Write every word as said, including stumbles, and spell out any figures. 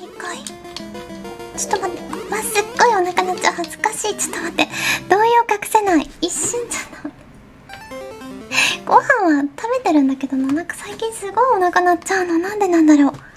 でかい。ちょっと待って、まあ、すっごいお腹鳴っちゃう、恥ずかしい。ちょっと待って、動揺隠せない。一瞬じゃない。ご飯は食べてるんだけどな、なんか最近すごいお腹鳴っちゃうの、なんでなんだろう。